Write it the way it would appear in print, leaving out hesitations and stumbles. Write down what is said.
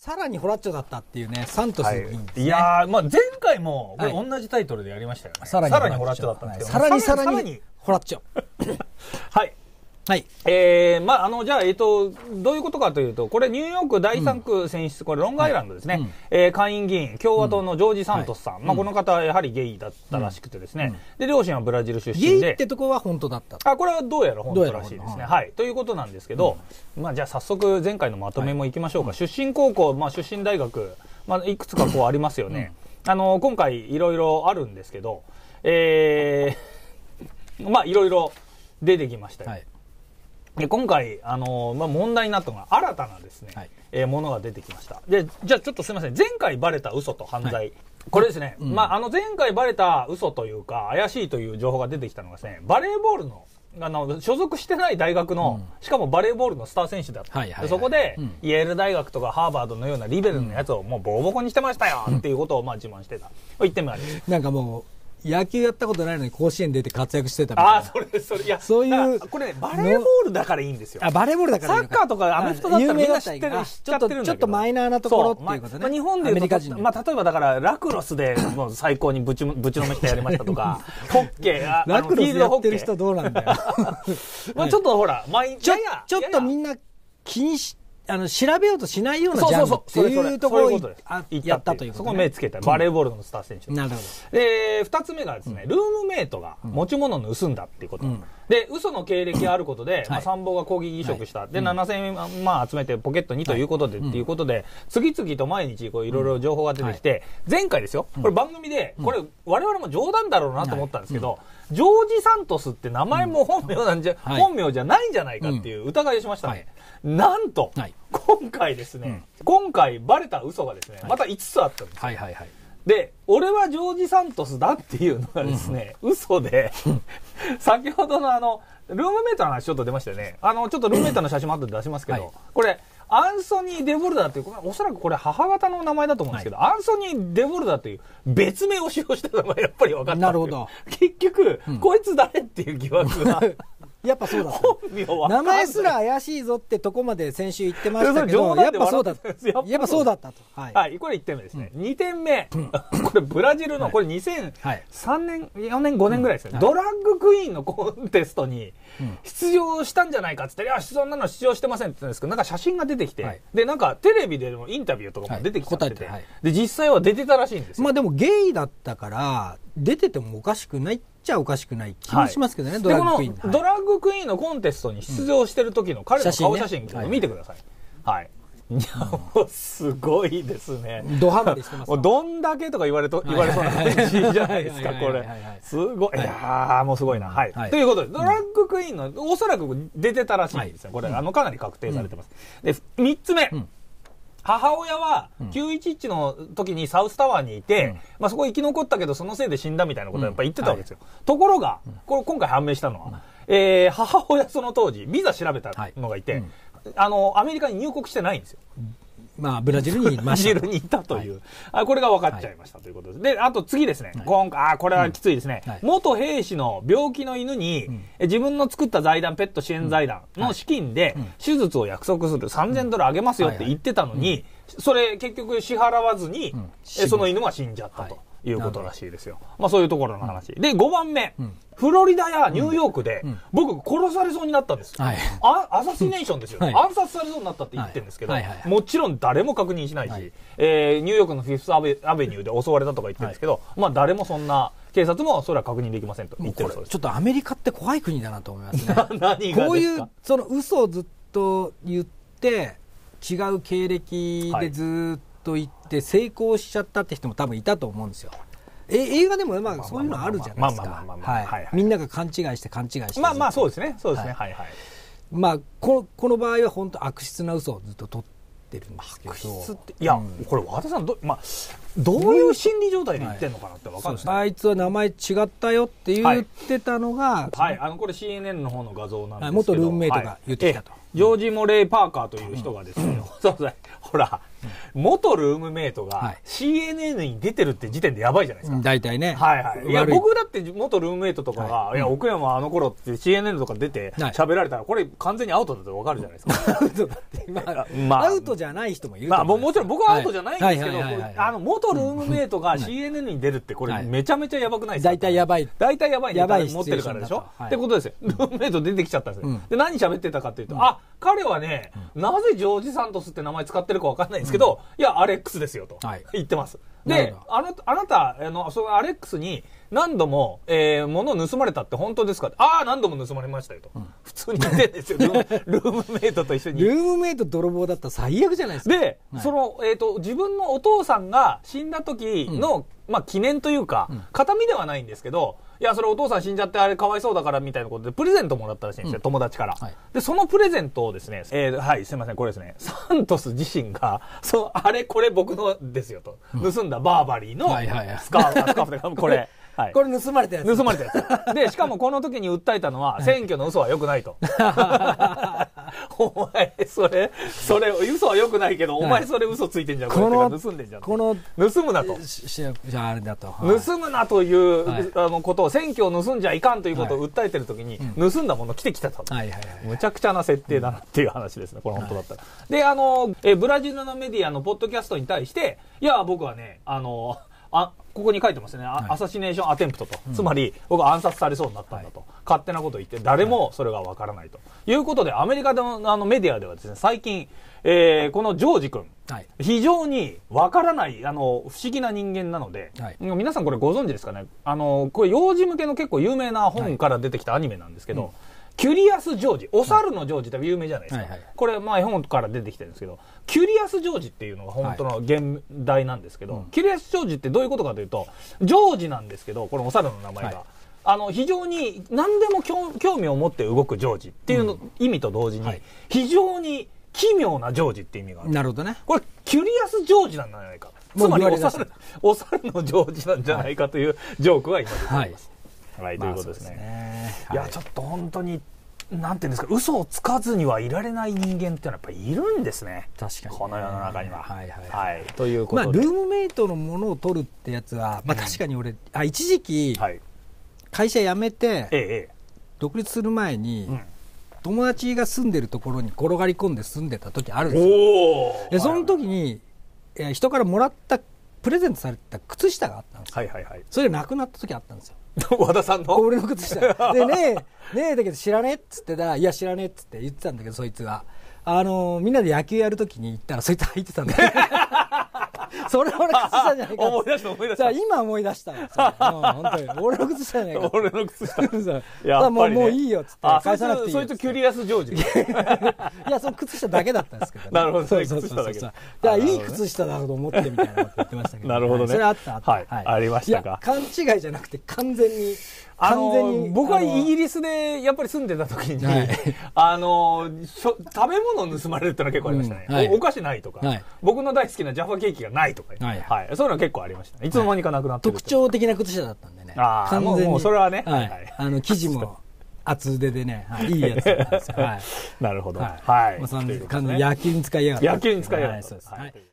さらにホラッチョだったっていうね、サントスの銀ですね。いやー、まあ、前回もこれ同じタイトルでやりましたよね。さらにホラッチョだったんですけど、さらにホラッチョ。はい。はい。まあ、じゃあ、どういうことかというと、これ、ニューヨーク第3区選出、これ、ロングアイランドですね。下院議員、共和党のジョージ・サントスさん。まあ、この方、やはりゲイだったらしくてですね。で、両親はブラジル出身で。ゲイってとこは本当だった。あ、これはどうやら本当らしいですね。はい。ということなんですけど、まあ、じゃあ、早速、前回のまとめもいきましょうか。出身高校、まあ、出身大学、まあ、いくつかこうありますよね。今回、いろいろあるんですけど、まあ、いろいろ出てきましたよ。で今回、まあ、問題になったのが新たなですね、はい、ものが出てきました。で、じゃあちょっとすみません。前回バレた嘘と犯罪。はい、これですね、まあ、前回バレた嘘というか、怪しいという情報が出てきたのがですね、バレーボールの、所属してない大学の、しかもバレーボールのスター選手だった。そこで、イェール大学とかハーバードのようなリベルのやつをもうボコボコにしてましたよっていうことをまあ自慢してた。言ってみましょう。なんかもう、野球やったことないのに甲子園出て活躍してたみたいな。ああ、それ、いや、そういう。これ、バレーボールだからいいんですよ。あ、バレーボールだからいい。サッカーとかアメフトだったらみんな知ってる、知っちゃってるんだけど。ちょっとマイナーなところっていうことね。日本で言うと、まあ、例えばだから、ラクロスでもう最高にぶちのめしてやりましたとか、ホッケー、ラクロスやってる人どうなんだよ。まあ、ちょっとほら、ちょっとみんな気にして、調べようとしないようなジャンルっていうところをやったということですね。そこを目つけたバレーボールのスター選手。なるほど。で、2つ目がですね、ルームメイトが持ち物を盗んだっていうこと。で、嘘の経歴があることで、参謀が抗議移植した。で、7000円、まあ、集めてポケットにということで、次々と毎日、こう、いろいろ情報が出てきて、前回ですよ、これ番組で、これ、我々も冗談だろうなと思ったんですけど、ジョージ・サントスって名前も本名じゃないんじゃないかっていう疑いをしましたね。なんと、今回ですね、今回バレた嘘がですね、また5つあったんですよ。で、俺はジョージ・サントスだっていうのがですね、嘘で、先ほどのルームメイトの話ちょっと出ましたよね。ちょっとルームメイトの写真も後で出しますけど、これ、アンソニー・デボルダーという、おそらくこれ母方の名前だと思うんですけど、アンソニー・デボルダーという別名を使用したのがやっぱり分かった。なるほど。結局、こいつ誰っていう疑惑が。やっぱそうだった。名前すら怪しいぞってとこまで先週言ってましたけど、やっぱそうだった。やっぱそうだったと。はい。これ1点目ですね。2点目。これブラジルの、これ2003年、4年、5年ぐらいですね。ドラッグクイーンのコンテストに出場したんじゃないかって言って、いや、そんなの出場してませんって言ったんですけど、なんか写真が出てきて、で、なんかテレビでもインタビューとかも出てきちゃってて、で、実際は出てたらしいんですよ。まあでもゲイだったから、出ててもおかしくない。じゃおかしくない気もしますけどね、ドラッグクイーン。このドラッグクイーンのコンテストに出場してる時の彼の顔写真見てください。はい。いや、もうすごいですね。ドハマりしてます。どんだけとか言われそうな感じじゃないですか、これ。すごい。いやー、もうすごいな。はい。ということで、ドラッグクイーンの、おそらく出てたらしいんですよ。これ、かなり確定されてます。で、3つ目。母親は911の時にサウスタワーにいて、まあそこ生き残ったけどそのせいで死んだみたいなことをやっぱ言ってたわけですよ。ところが、これ今回判明したのは、母親その当時、ビザ調べたのがいて、アメリカに入国してないんですよ。まあ、ブラジルにいたという。これが分かっちゃいましたということです。で、あと次ですね。今回、これはきついですね。元兵士の病気の犬に、自分の作った財団、ペット支援財団の資金で、手術を約束する。$3000あげますよって言ってたのに、それ結局支払わずに、その犬が死んじゃったということらしいですよ。まあ、そういうところの話。で、5番目。フロリダやニューヨークで、僕、殺されそうになったんです。アサシネーションですよ。暗殺されそうになったって言ってるんですけど、もちろん誰も確認しないし、ニューヨークのフィフスアベニューで襲われたとか言ってるんですけど、まあ、誰もそんな、警察もそれは確認できませんと言ってるそうです。ちょっとアメリカって怖い国だなと思いますね。何がですか？こういう、その嘘をずっと言って、違う経歴でずっと言って、成功しちゃったって人も多分いたと思うんですよ。映画でもまあそういうのあるじゃないですか。みんなが勘違いして。まあまあそうですね。そうですね。はいはい。まあこの場合は本当悪質な嘘をずっと取ってるんですけど。悪質っていやこれ和田さんまあどういう心理状態で言ってんのかなってわかるんですね。あいつは名前違ったよって言ってたのがはいこれ CNN の方の画像なんですけど元ルームメイトが言ってきたと。ジョージ・モレイ・パーカーという人がですね、ほら、元ルームメイトが CNN に出てるって時点でやばいじゃないですか。大体ね。はいはい。いや、僕だって元ルームメイトとかが、いや、奥山あの頃って CNN とか出て喋られたら、これ完全にアウトだってわかるじゃないですか。アウトじゃない人もいる。まあ、もちろん僕はアウトじゃないんですけど、元ルームメイトが CNN に出るって、これめちゃめちゃやばくないですか。大体やばい。大体やばいネタ持ってるからでしょってことですよ。ルームメイト出てきちゃったんですよ。で、何喋ってたかっていうと、あ、彼はね、なぜジョージ・サントスって名前使ってるかわかんないんですけど、いや、アレックスですよと言ってます。で、あなた、そのアレックスに何度も、物を盗まれたって本当ですかって、ああ、何度も盗まれましたよと。普通に言ってるんですよ。ルームメイトと一緒に。ルームメイト泥棒だったら最悪じゃないですか。で、その、自分のお父さんが死んだ時の、まあ、記念というか、形見ではないんですけど、いや、それお父さん死んじゃってあれかわいそうだからみたいなことでプレゼントもらったらしいんですよ、友達から。で、そのプレゼントをですね、はい、すいません、これですね、サントス自身が、そう、あれ、これ僕のですよと、盗んだバーバリーのスカーフで、これ。はい、これ盗まれたやつ。盗まれたやつ。で、しかもこの時に訴えたのは、選挙の嘘は良くないと。お前、それ、嘘は良くないけど、お前それ嘘ついてんじゃん、これ盗んでんじゃん。盗むなと。盗むなということを、選挙を盗んじゃいかんということを訴えてる時に、盗んだもの来てきたと。むちゃくちゃな設定だなっていう話ですね、これ本当だったら。で、ブラジルのメディアのポッドキャストに対して、いや、僕はね、ここに書いてますね。アサシネーションアテンプトと。つまり、僕は暗殺されそうになったんだと。勝手なことを言って、誰もそれがわからないと。いうことで、アメリカのメディアではですね、最近、このジョージ君、非常にわからない、不思議な人間なので、皆さんこれご存知ですかね。これ幼児向けの結構有名な本から出てきたアニメなんですけど、キュリアス・ジョージ、お猿のジョージって有名じゃないですか。これ、まあ、絵本から出てきてるんですけど、キュリアス・ジョージっていうのが本当の現代なんですけど、キュリアス・ジョージってどういうことかというと、ジョージなんですけど、これお猿の名前が、非常に何でも興味を持って動くジョージっていうの、意味と同時に、非常に奇妙なジョージって意味がある。なるほどね。これ、キュリアス・ジョージなんじゃないか。つまりお猿のジョージなんじゃないかというジョークは今出ています。はい、ということですね。いや、ちょっと本当に、なんていうんですか、嘘をつかずにはいられない人間っていうのはやっぱりいるんですね。確かに。この世の中には。はい。ということで。ルームメイトのものを取るってやつは、まあ確かに俺、一時期、会社辞めて、独立する前に、友達が住んでるところに転がり込んで住んでた時あるんですよ。で、その時に、人からもらった、プレゼントされた靴下があったんですよ。それがなくなった時あったんですよ。和田さんの俺の靴下でねえだけど知らねえっつってたら、いや知らねえっつって言ってたんだけど、そいつがみんなで野球やるときに行ったらそいつ履いてたんだよ。それ俺の靴下じゃないか。思い出した。今思い出した。本当に俺の靴下じゃないか。俺の靴下。やっぱりもういいよっつって返さなくていい。そいつキュリアスジョージ。いやその靴下だけだったんですけど。なるほど。そう靴下だけ。だからいい靴下だと思ってみたいなこと言ってましたけど。なるほどね。それあった。はい。ありましたか。勘違いじゃなくて完全に僕はイギリスでやっぱり住んでた時に食べ物を盗まれるってのは結構ありましたね。お菓子ないとか、僕の大好きなジャファケーキがないとか、そういうのは結構ありましたね。いつの間にかなくなってる。特徴的な靴下だったんでね。ああ、もうそれはね、生地も厚手でね、いいやつなんですよ。なるほど。はい。完全に野球に使いやがって。野球に使いやがって。